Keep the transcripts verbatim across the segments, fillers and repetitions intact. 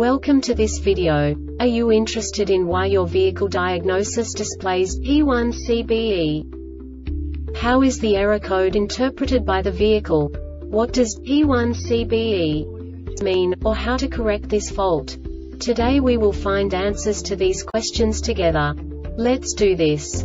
Welcome to this video. Are you interested in why your vehicle diagnosis displays P one C B E? How is the error code interpreted by the vehicle? What does P one C B E mean, or how to correct this fault? Today we will find answers to these questions together. Let's do this.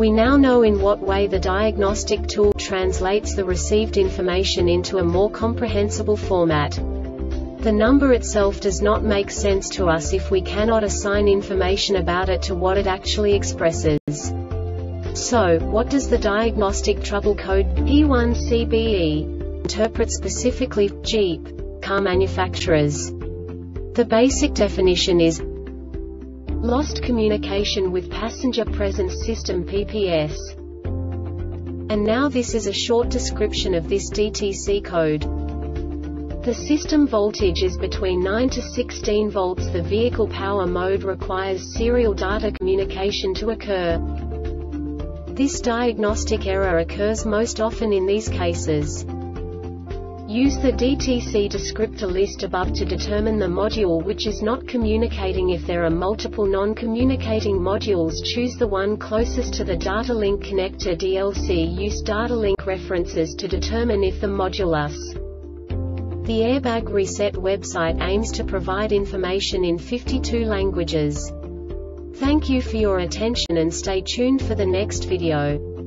We now know in what way the diagnostic tool translates the received information into a more comprehensible format. The number itself does not make sense to us if we cannot assign information about it to what it actually expresses. So, what does the diagnostic trouble code P one C B E interpret specifically for Jeep car manufacturers? The basic definition is lost communication with passenger presence system P P S. And now this is a short description of this D T C code. The system voltage is between nine to sixteen volts. The vehicle power mode requires serial data communication to occur. This diagnostic error occurs most often in these cases. Use the D T C descriptor list above to determine the module which is not communicating. If there are multiple non-communicating modules, choose the one closest to the data link connector. D L C Use data link references to determine if the modulus. The Airbag Reset website aims to provide information in fifty-two languages. Thank you for your attention and stay tuned for the next video.